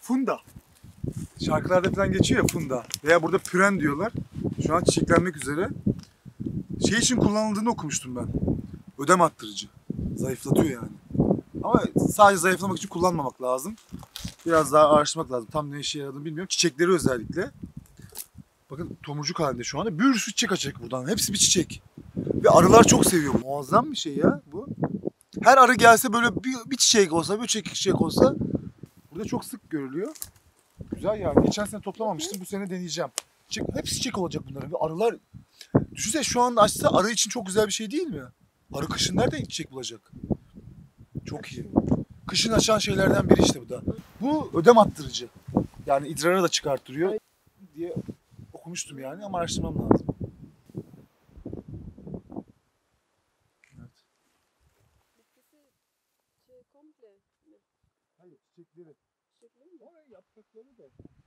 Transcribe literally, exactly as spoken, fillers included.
Funda. Şarkılarda falan geçiyor ya funda. Veya burada püren diyorlar. Şu an çiçeklenmek üzere. Şey için kullanıldığını okumuştum ben. Ödem attırıcı. Zayıflatıyor yani. Ama sadece zayıflamak için kullanmamak lazım. Biraz daha araştırmak lazım. Tam ne işe yaradığını bilmiyorum. Çiçekleri özellikle. Bakın tomurcuk halinde şu anda. Bir sürü çiçek açacak buradan. Hepsi bir çiçek. Ve arılar çok seviyor. Muazzam bir şey ya bu. Her arı gelse böyle bir, bir çiçek olsa, bir çiçek, çiçek olsa. Burada çok sık görülüyor. Güzel ya. Geçen sene toplamamıştım. Bu sene deneyeceğim. Çiçek, hepsi çiçek olacak bunların. Arılar. Düşünsene şu anda açsa arı için çok güzel bir şey değil mi? Arı kışın nereden çiçek bulacak? Çok iyi. Kışın açan şeylerden biri işte bu da. Bu ödem attırıcı. Yani idrarı da çıkarttırıyor diye okumuştum yani ama araştırmam lazım. Evet. Hayır, çiçekleri. Çiçekleri mi? Yaprakları da.